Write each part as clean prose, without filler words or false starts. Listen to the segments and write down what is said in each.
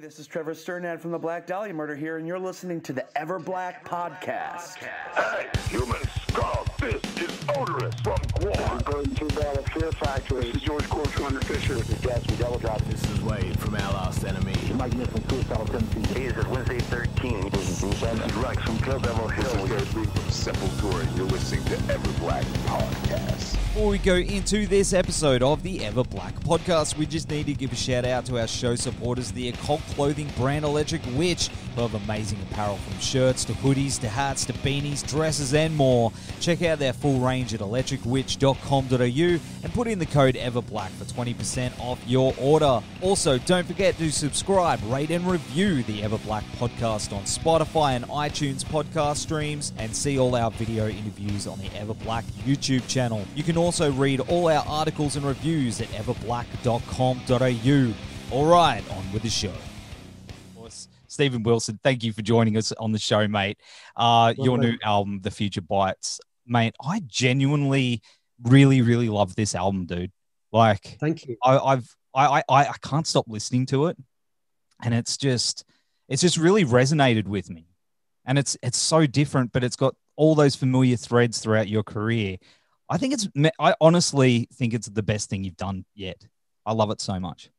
this is Trevor Sternad from the Black Dahlia Murder here, and you're listening to the Ever Black Podcast. Hey, human skull, this is odorous from war. I'm going to battle Fear Factory. This is George Corcoran under Fisher. This is Jasmine Delacroix. This is Wade from Our Last Enemy. Mike Nichols from Suicide Tendencies. He is at Wednesday 13. This is Bruce Evans. Rex from Club Devil Hill. This is Gary from Sepultura. You're listening to Ever Black Podcast. Before we go into this episode of the Ever Black Podcast, we just need to give a shout out to our show supporters, the occult clothing brand Electric Witch, who have amazing apparel from shirts to hoodies to hats to beanies, dresses and more. Check out their full range at electricwitch.com.au and put in the code EverBlack for 20% off your order. Also, don't forget to subscribe, rate and review the Ever Black Podcast on Spotify and iTunes podcast streams, and see all our video interviews on the Ever Black YouTube channel. You can also read all our articles and reviews at everblack.com.au. All right, on with the show. Steven Wilson, thank you for joining us on the show, mate. Your new album, The Future Bites, mate, I genuinely really, really love this album, dude. Like, thank you. I can't stop listening to it, and it's just really resonated with me, and it's so different, but it's got all those familiar threads throughout your career. I honestly think it's the best thing you've done yet. I love it so much.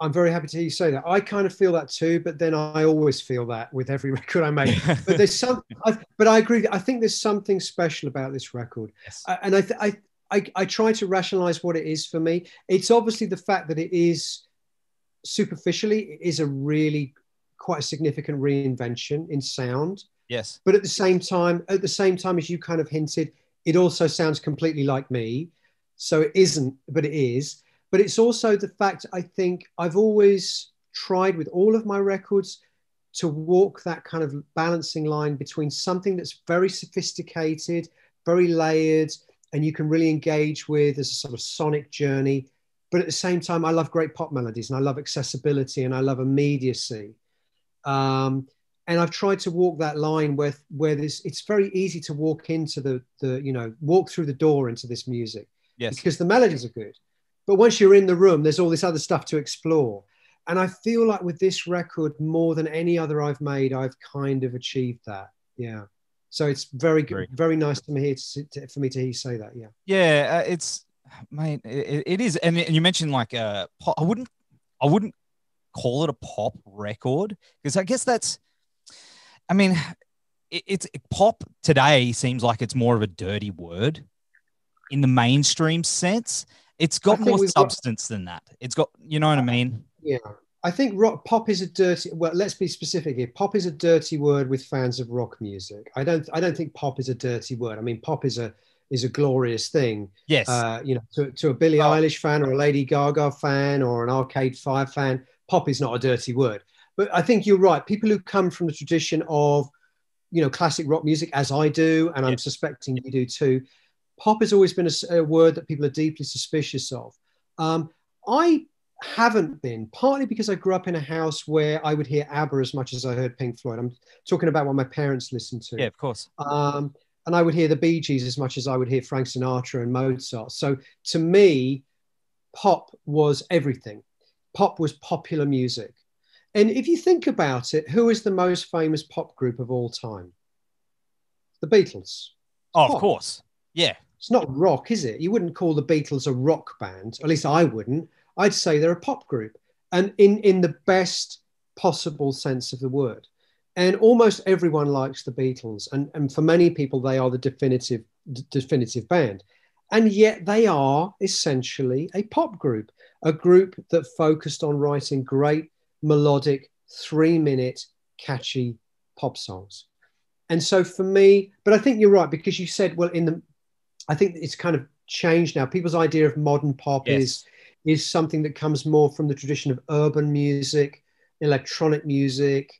I'm very happy to hear you say that. I kind of feel that too, but then I always feel that with every record I make. But I agree. I think there's something special about this record. Yes. And I try to rationalize what it is for me. It's obviously the fact that it is superficially, it is a really quite a significant reinvention in sound. Yes. But at the same time as you kind of hinted, it also sounds completely like me. So it isn't, but it is. But it's also the fact, I think, I've always tried with all of my records to walk that kind of balancing line between something that's very sophisticated, very layered, and you can really engage with as a sort of sonic journey. But at the same time, I love great pop melodies, and I love accessibility, and I love immediacy. And I've tried to walk that line where it's very easy to walk into walk through the door into this music. Yes. Because the melodies are good. But once you're in the room, there's all this other stuff to explore. And I feel like with this record, more than any other I've made, I've kind of achieved that. Yeah. So it's very good. Very nice for me to hear you say that. Yeah. Yeah. It is. And you mentioned like a pop. I wouldn't call it a pop record, because I guess pop today seems like it's more of a dirty word in the mainstream sense. It's got more substance than that. It's got, you know what I mean? Yeah. I think pop is a dirty, well, let's be specific here. Pop is a dirty word with fans of rock music. I don't think pop is a dirty word. I mean, pop is a glorious thing. Yes. To a Billie Eilish fan or a Lady Gaga fan or an Arcade Fire fan, pop is not a dirty word. But I think you're right. People who come from the tradition of, classic rock music, as I do, and I'm suspecting you do too, pop has always been a word that people are deeply suspicious of. I haven't been, partly because I grew up in a house where I would hear ABBA as much as I heard Pink Floyd. I'm talking about what my parents listened to. Yeah, of course. And I would hear the Bee Gees as much as I would hear Frank Sinatra and Mozart. So to me, pop was everything. Pop was popular music. And if you think about it, who is the most famous pop group of all time? The Beatles. Oh, of course. Yeah. It's not rock, is it? You wouldn't call the Beatles a rock band. At least I wouldn't. I'd say they're a pop group, and in the best possible sense of the word. And almost everyone likes the Beatles. And for many people, they are the definitive band. And yet they are essentially a pop group, a group that focused on writing great, melodic, 3-minute, catchy pop songs. And so for me, but I think you're right, because you said, well, I think it's kind of changed now. People's idea of modern pop is something that comes more from the tradition of urban music, electronic music.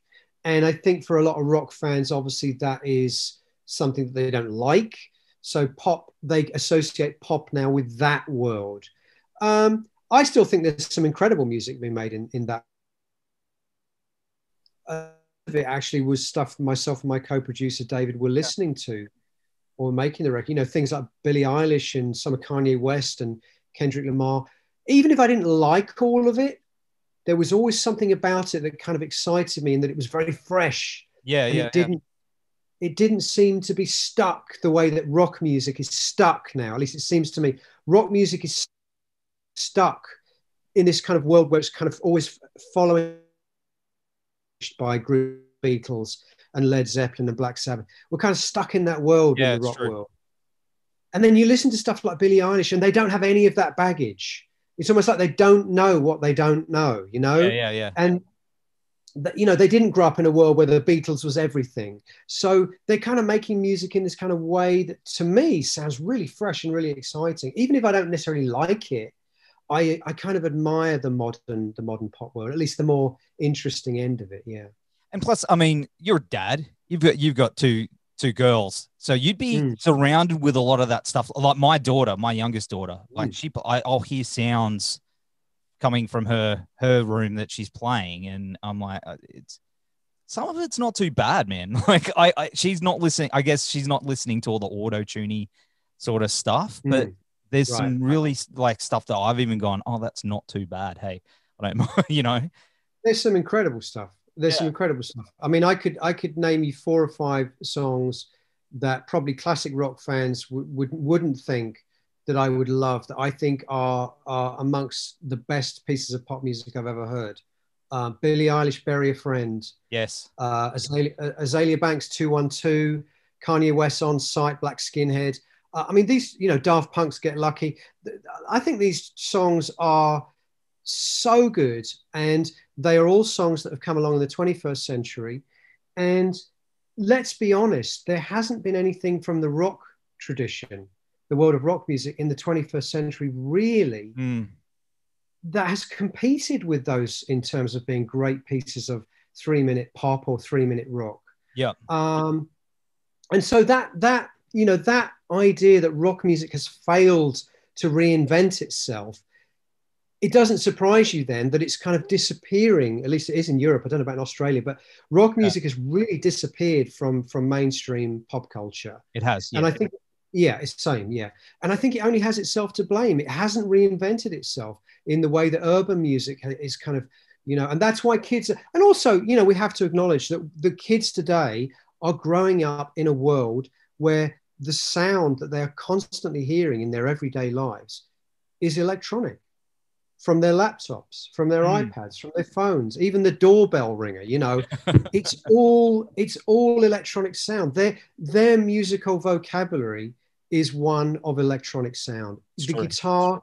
And I think for a lot of rock fans, obviously, that is something that they don't like. So pop, they associate pop now with that world. I still think there's some incredible music being made in that. It actually was stuff myself and my co-producer, David, were listening to or making the record, things like Billie Eilish and some of Kanye West and Kendrick Lamar. Even if I didn't like all of it, there was always something about it that kind of excited me, and that it was very fresh. It didn't seem to be stuck the way that rock music is stuck now. At least it seems to me. Rock music is stuck in this kind of world where it's kind of always following by group Beatles and Led Zeppelin and Black Sabbath. We're kind of stuck in that world, in the rock world. And then you listen to stuff like Billie Eilish, and they don't have any of that baggage. It's almost like they don't know what they don't know, you know? And, you know, they didn't grow up in a world where the Beatles was everything. So they're kind of making music in this kind of way that, to me, sounds really fresh and really exciting. Even if I don't necessarily like it, I kind of admire the modern pop world, at least the more interesting end of it. Yeah. And plus, I mean, you're a dad. You've got two girls, so you'd be surrounded with a lot of that stuff. Like my youngest daughter, like I'll hear sounds coming from her room that she's playing, and I'm like, some of it's not too bad, man. Like she's not listening. I guess she's not listening to all the auto-tuney sort of stuff, but there's some really like stuff that I've even gone, oh, that's not too bad. Hey, I don't, you know, there's some incredible stuff. I mean, I could name you 4 or 5 songs that probably classic rock fans wouldn't think that I would love, that I think are amongst the best pieces of pop music I've ever heard. Billie Eilish, Bury a Friend. Yes. Azealia Banks, 212. Kanye West, On Sight, Black Skinhead. I mean, these, you know, Daft Punk's Get Lucky. I think these songs are so good, and they are all songs that have come along in the 21st century. And let's be honest, there hasn't been anything from the rock tradition, the world of rock music in the 21st century, really, that has competed with those in terms of being great pieces of 3-minute pop or 3-minute rock. Yeah. And so that, you know, that idea that rock music has failed to reinvent itself, it doesn't surprise you then that it's kind of disappearing. At least it is in Europe. I don't know about in Australia, but rock music has really disappeared from mainstream pop culture. It has. Yeah. And I think, it's the same. Yeah. And I think it only has itself to blame. It hasn't reinvented itself in the way that urban music is kind of, you know, and that's why kids, and also, you know, we have to acknowledge that the kids today are growing up in a world where the sound that they're constantly hearing in their everyday lives is electronic. From their laptops, from their iPads, from their phones, even the doorbell ringer, you know, it's all electronic sound. Their musical vocabulary is one of electronic sound. The guitar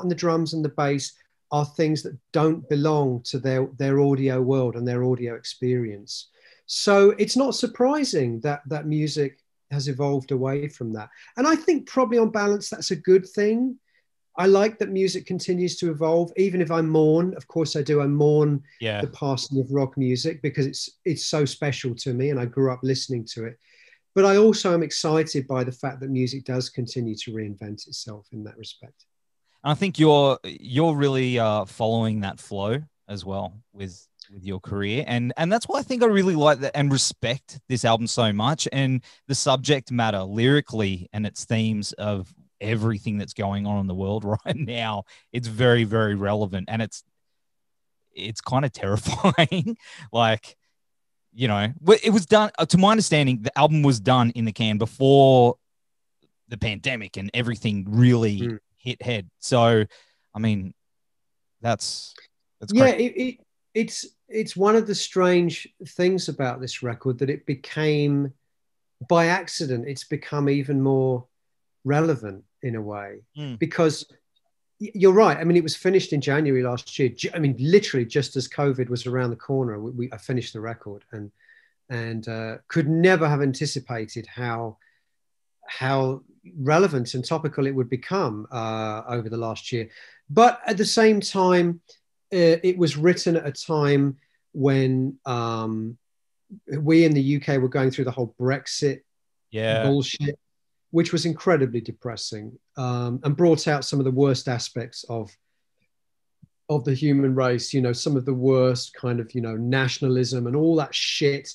and the drums and the bass are things that don't belong to their audio world and their audio experience. So it's not surprising that music has evolved away from that. And I think probably on balance, that's a good thing. I like that music continues to evolve, even if I mourn. Of course I do. I mourn the passing of rock music because it's so special to me and I grew up listening to it. But I also am excited by the fact that music does continue to reinvent itself in that respect. And I think you're really following that flow as well with your career. And that's why I think I really like that and respect this album so much, and the subject matter lyrically and its themes of everything that's going on in the world right now. It's very, very relevant, and it's kind of terrifying. Like, you know, it was done, to my understanding, the album was done in the can before the pandemic and everything really hit head. So, I mean, that's crazy. It's one of the strange things about this record that it became, by accident, it's become even more relevant in a way, because you're right. I mean, it was finished in January last year. I mean, literally just as COVID was around the corner, I finished the record and could never have anticipated how relevant and topical it would become over the last year. But at the same time, it was written at a time when we in the UK were going through the whole Brexit bullshit, which was incredibly depressing and brought out some of the worst aspects of the human race, you know, some of the worst kind of, you know, nationalism and all that shit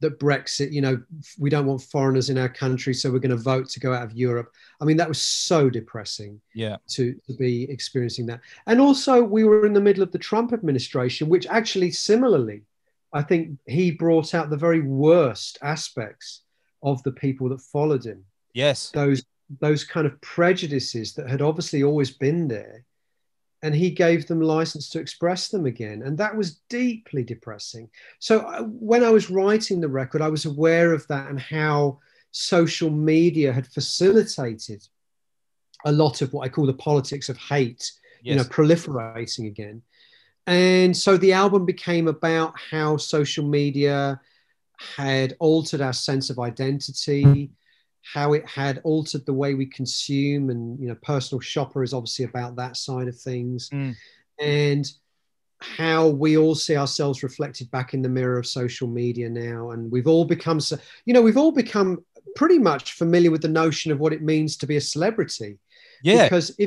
that Brexit, you know, we don't want foreigners in our country, so we're going to vote to go out of Europe. I mean, that was so depressing to be experiencing that. And also we were in the middle of the Trump administration, which actually similarly, I think he brought out the very worst aspects of the people that followed him. Yes. Those kind of prejudices that had obviously always been there. And he gave them license to express them again. And that was deeply depressing. So when I was writing the record, I was aware of that and how social media had facilitated a lot of what I call the politics of hate, you know, proliferating again. And so the album became about how social media had altered our sense of identity, how it had altered the way we consume, and, you know, Personal Shopper is obviously about that side of things, and how we all see ourselves reflected back in the mirror of social media now. And we've all become, you know, we've all become pretty much familiar with the notion of what it means to be a celebrity. Yeah. Because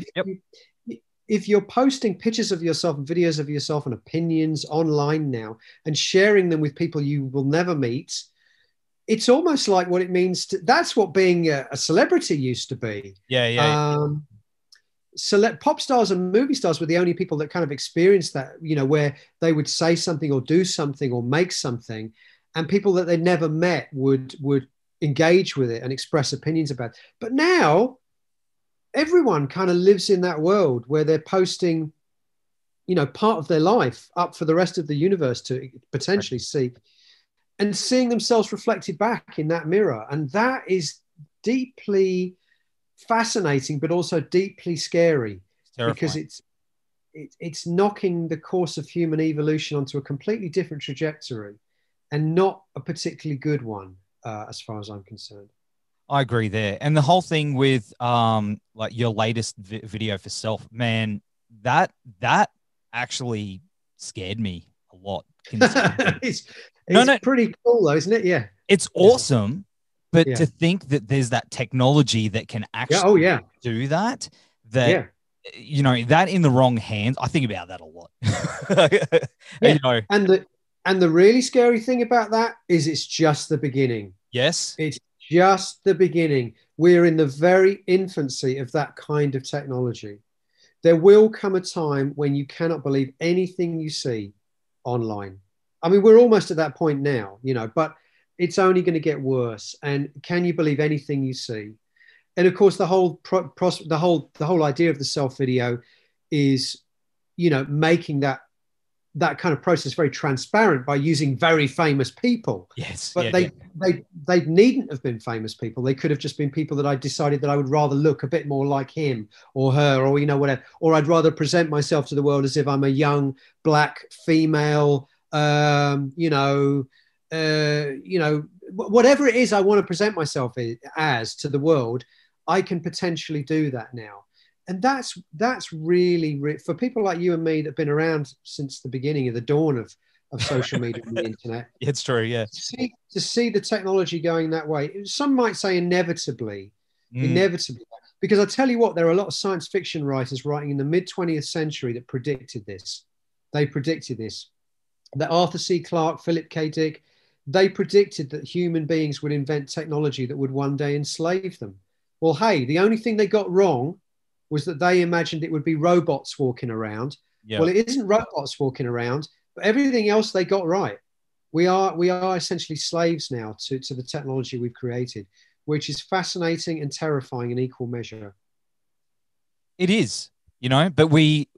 if you're posting pictures of yourself, videos of yourself and opinions online now and sharing them with people you will never meet, it's almost like what it means to, that's what being a celebrity used to be. Yeah, yeah. Pop stars and movie stars were the only people that kind of experienced that, you know, where they would say something or do something or make something, and people that they never met would engage with it and express opinions about it. But now everyone kind of lives in that world where they're posting, you know, part of their life up for the rest of the universe to potentially see, and seeing themselves reflected back in that mirror. And that is deeply fascinating, but also deeply scary, because it's knocking the course of human evolution onto a completely different trajectory, and not a particularly good one, as far as I'm concerned. I agree there. And the whole thing with like your latest video for Self, man, that actually scared me a lot. It's pretty cool though, isn't it? Yeah. It's awesome. But to think that there's that technology that can actually do that, you know, that in the wrong hands, I think about that a lot. You know. And the really scary thing about that is it's just the beginning. Yes. It's just the beginning. We're in the very infancy of that kind of technology. There will come a time when you cannot believe anything you see online. I mean, we're almost at that point now, you know, but it's only going to get worse. And can you believe anything you see? And of course, the whole idea of the Self video is, you know, making that kind of process very transparent by using very famous people. Yes. But they needn't have been famous people. They could have just been people that I decided that I would rather look a bit more like him or her, or, you know, whatever, or I'd rather present myself to the world as if I'm a young black female, whatever it is I want to present myself as to the world, I can potentially do that now. And that's really for people like you and me that have been around since the beginning of the dawn of social media and the internet. It's true, yeah. To see the technology going that way, some might say inevitably, because I tell you what, there are a lot of science fiction writers writing in the mid 20th century that predicted this. They predicted this. That Arthur C. Clarke, Philip K. Dick, they predicted that human beings would invent technology that would one day enslave them. Well, hey, the only thing they got wrong was that they imagined it would be robots walking around. Yeah. Well, it isn't robots walking around, but everything else they got right. We are essentially slaves now to the technology we've created, which is fascinating and terrifying in equal measure. It is, you know, but we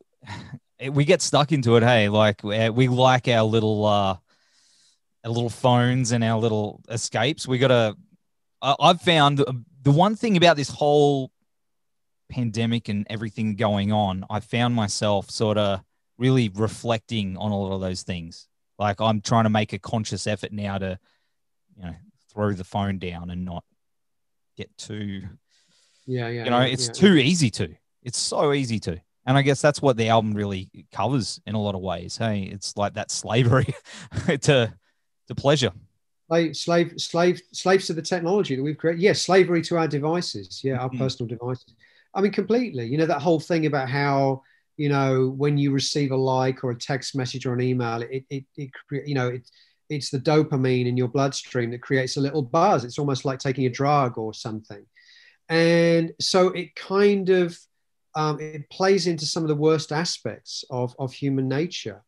get stuck into it. Hey, like we like our little phones and our little escapes. I've found the one thing about this whole pandemic and everything going on, I found myself sort of really reflecting on a lot of those things. Like I'm trying to make a conscious effort now to, you know, throw the phone down and not get too, you know, it's too easy to. It's so easy to. And I guess that's what the album really covers in a lot of ways. Hey, it's like that slavery to pleasure. Slaves to the technology that we've created. Yes, slavery to our devices. Yeah, our personal devices. I mean, completely, you know, that whole thing about how, you know, when you receive a like or a text message or an email, it, you know, it it's the dopamine in your bloodstream that creates a little buzz. It's almost like taking a drug or something. And so it kind of, it plays into some of the worst aspects of human nature,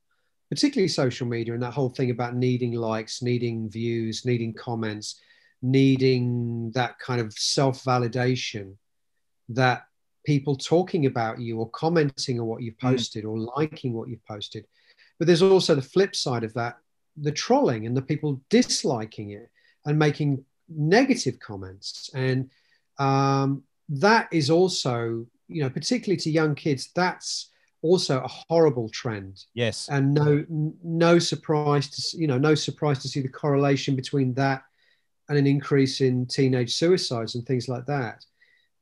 particularly social media and that whole thing about needing likes, needing views, needing comments, needing that kind of self-validation that people talking about you or commenting on what you've posted or liking what you've posted. But there's also the flip side of that, the trolling and the people disliking it and making negative comments. And that is also, you know, particularly to young kids, that's also a horrible trend. Yes. And no surprise to, you know, no surprise to see the correlation between that and an increase in teenage suicides and things like that.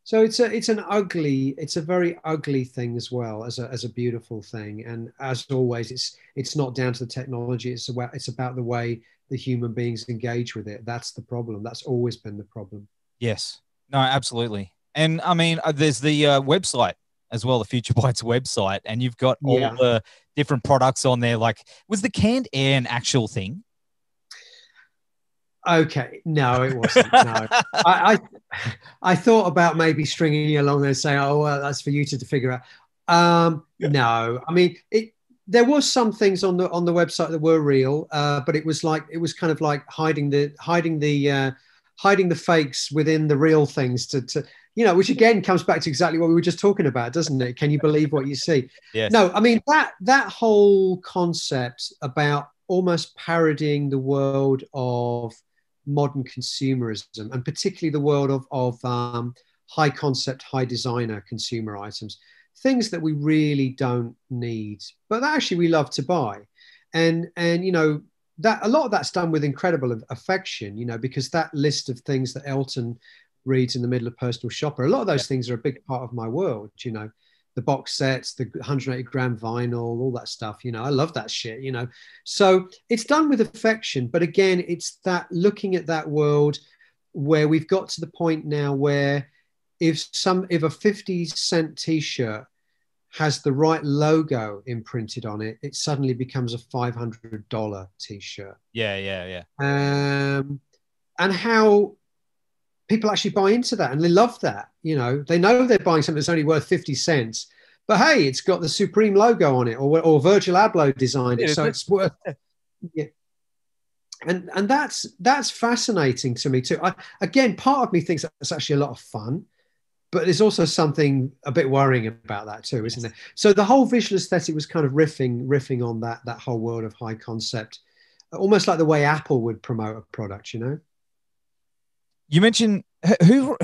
So it's a very ugly thing as well as a beautiful thing. And as always, it's not down to the technology. It's about the way the human beings engage with it. That's the problem. That's always been the problem. Yes. No, absolutely. And I mean, there's the website as well, the Future Bites website, and you've got all the different products on there. Like, was the canned air an actual thing? Okay, no, it wasn't. No, I thought about maybe stringing you along there, saying, "Oh, well, that's for you to figure out." No, I mean, there was some things on the website that were real, but it was kind of like hiding the fakes within the real things to you know, which again comes back to exactly what we were just talking about, doesn't it? Can you believe what you see? Yes. No, I mean that whole concept about almost parodying the world of modern consumerism, and particularly the world of high concept, high designer consumer items, things that we really don't need, but that actually we love to buy. And you know, that a lot of that's done with incredible affection, you know, because that list of things that Elton reads in the middle of Personal Shopper, a lot of those things are a big part of my world, you know, the box sets, the 180-gram vinyl, all that stuff, you know, I love that shit, you know. So it's done with affection, but again, it's that looking at that world where we've got to the point now where if a 50-cent t-shirt has the right logo imprinted on it, it suddenly becomes a $500 t-shirt. Yeah. And how people actually buy into that and they love that, you know, they know they're buying something that's only worth 50 cents, but hey, it's got the Supreme logo on it or Virgil Abloh designed it. So it's worth it. And that's fascinating to me too. Again, part of me thinks that's actually a lot of fun, but there's also something a bit worrying about that too, isn't there? So the whole visual aesthetic was kind of riffing on that whole world of high concept, almost like the way Apple would promote a product, you know? You mentioned who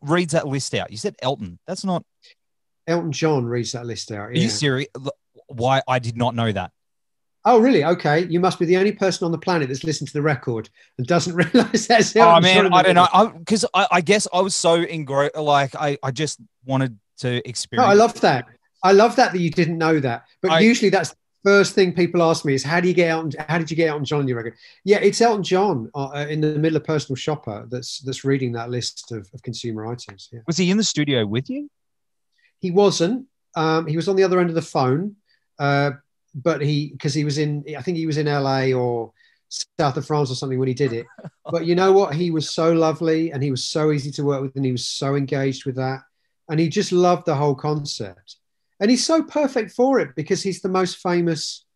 reads that list out? You said Elton. That's not Elton John reads that list out. Yeah. Are you serious? Why? I did not know that. Oh, really? Okay. You must be the only person on the planet that's listened to the record and doesn't realize that's Elton John. Oh man, I don't know. Because I guess I was so engrossed. Like I just wanted to experience. Oh, I love that. I love that you didn't know that. But usually that's. First thing people ask me is, how did you get Elton John on your record? Yeah, it's Elton John in the middle of Personal Shopper that's reading that list of consumer items. Yeah. Was he in the studio with you? He wasn't. He was on the other end of the phone, but I think he was in LA or south of France or something when he did it. But you know what? He was so lovely and he was so easy to work with and he was so engaged with that. And he just loved the whole concept. And he's so perfect for it because he's the most famous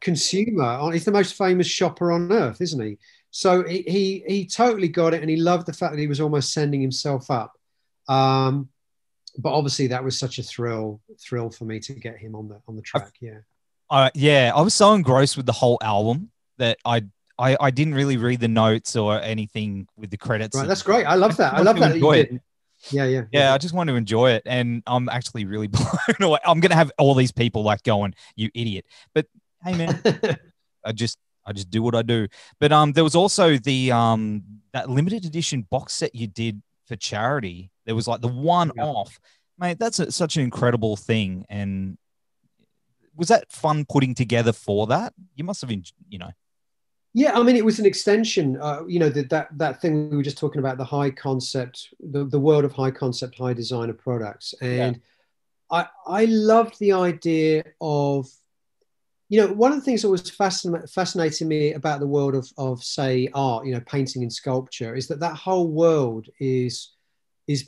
consumer. He's the most famous shopper on earth, isn't he? So he totally got it, and he loved the fact that he was almost sending himself up. But obviously, that was such a thrill for me to get him on the track. I was so engrossed with the whole album that I didn't really read the notes or anything with the credits. Right, that's great. I love that. I love that you did. Yeah. I just want to enjoy it, and I'm actually really blown away. I'm gonna have all these people like going, "You idiot!" But hey, man, I just do what I do. But there was also the that limited edition box set you did for charity. There was like the one-off, mate. That's such an incredible thing. And was that fun putting together for that? You must have, you know. Yeah, I mean, it was an extension, you know, that thing we were just talking about, the high concept, the world of high concept, high designer products. And I loved the idea of you know, one of the things that was fascinating me about the world of say art, you know, painting and sculpture, is that that whole world is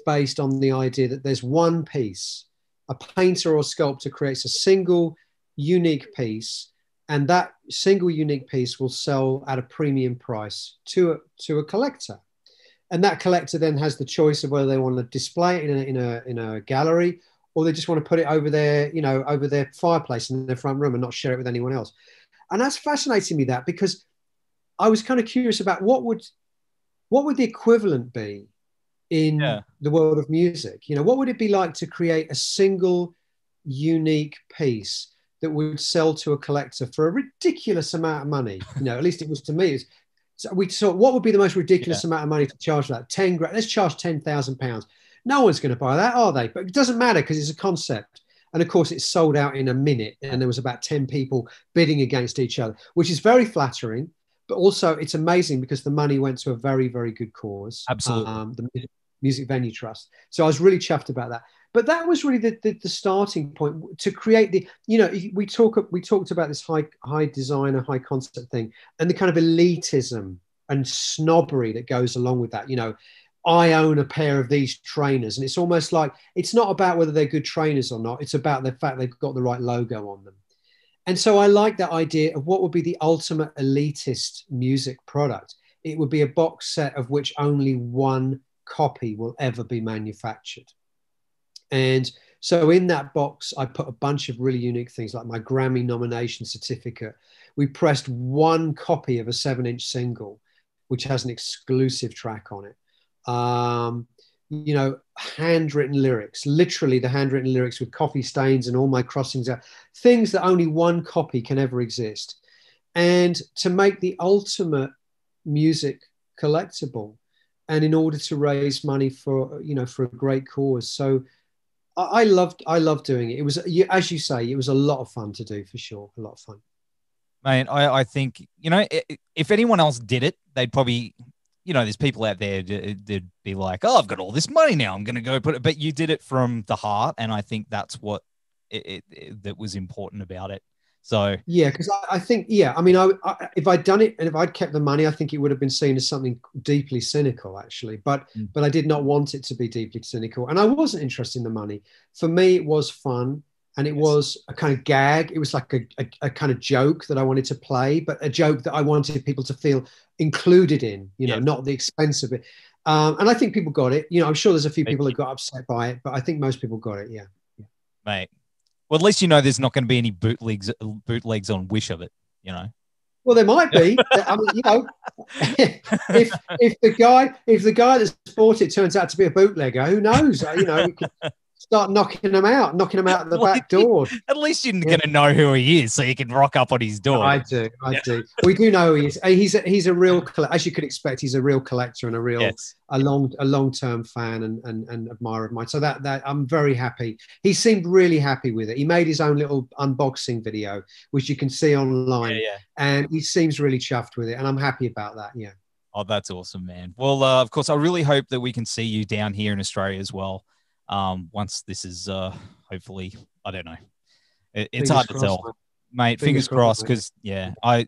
based on the idea that there's one piece. A painter or sculptor creates a single unique piece, and that single unique piece will sell at a premium price to a collector. And that collector then has the choice of whether they want to display it in a gallery, or they just want to put it over their, you know, over their fireplace in their front room and not share it with anyone else. And that's fascinating me, that, because I was kind of curious about what would the equivalent be in the world of music. You know, what would it be like to create a single unique piece that would sell to a collector for a ridiculous amount of money? You know, at least it was to me. So we thought, what would be the most ridiculous amount of money to charge for that? 10 grand. Let's charge £10,000. No one's going to buy that, are they? But it doesn't matter, because it's a concept. And of course, it's sold out in a minute. And there was about 10 people bidding against each other, which is very flattering. But also, it's amazing because the money went to a very, very good cause. Absolutely. The Music Venue Trust. So I was really chuffed about that. But that was really the starting point to create the, you know, we talked about this high designer, high concept thing, and the kind of elitism and snobbery that goes along with that. You know, I own a pair of these trainers, and it's almost like it's not about whether they're good trainers or not. It's about the fact they've got the right logo on them. And so I like that idea of what would be the ultimate elitist music product. It would be a box set of which only one copy will ever be manufactured. And so in that box, I put a bunch of really unique things, like my Grammy nomination certificate. We pressed one copy of a 7-inch single, which has an exclusive track on it. You know, handwritten lyrics, literally the handwritten lyrics with coffee stains and all my crossings out, things that only one copy can ever exist. And to make the ultimate music collectible, and in order to raise money for, you know, for a great cause. So I loved doing it. It was, as you say, it was a lot of fun to do, for sure. A lot of fun. Mate, I think, you know, if anyone else did it, they'd probably, you know, there's people out there, they'd be like, oh, I've got all this money now, I'm going to go put it. But you did it from the heart. And I think that's what that was important about it. So, yeah, because I think, yeah, I mean, if I'd done it and if I'd kept the money, I think it would have been seen as something deeply cynical, actually. But I did not want it to be deeply cynical. And I wasn't interested in the money. For me, it was fun. And it was a kind of gag. It was like a kind of joke that I wanted to play, but a joke that I wanted people to feel included in, you know, not the expense of it. And I think people got it. You know, I'm sure there's a few people that got upset by it, but I think most people got it. Yeah. Mate. Well, at least, you know, there's not going to be any bootlegs on Wish of it, you know? Well, there might be. I mean, you know, if the guy that's bought it turns out to be a bootlegger, who knows? You know, we could start knocking him out the back door. At least you're going to know who he is, so you can rock up on his door. No, I do. We do know he is. He's a real, as you could expect, he's a real collector and a long-term fan and admirer of mine. So that I'm very happy. He seemed really happy with it. He made his own little unboxing video, which you can see online, and he seems really chuffed with it, and I'm happy about that. Yeah. Oh, that's awesome, man. Well, of course, I really hope that we can see you down here in Australia as well. Once this is hopefully, I don't know, it's hard to tell, mate. Fingers crossed, because I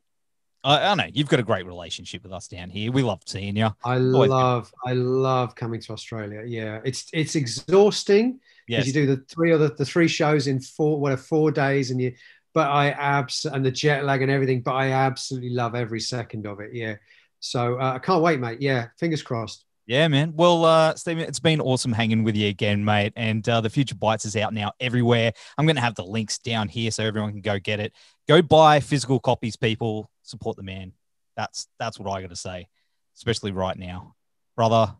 know you've got a great relationship with us down here. We love seeing you. I love coming to Australia. Yeah, it's exhausting because you do the three shows in 4 days, and you. But and the jet lag and everything. But I absolutely love every second of it. Yeah, so I can't wait, mate. Yeah, fingers crossed. Yeah, man. Well, Steven, it's been awesome hanging with you again, mate. And The Future Bites is out now everywhere. I'm going to have the links down here so everyone can go get it. Go buy physical copies, people. Support the man. That's what I got to say, especially right now. Brother,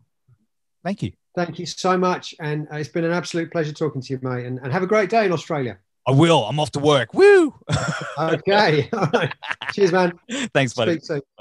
thank you. Thank you so much. And it's been an absolute pleasure talking to you, mate. And have a great day in Australia. I will. I'm off to work. Woo! Okay. All right. Cheers, man. Thanks, buddy. Speak soon.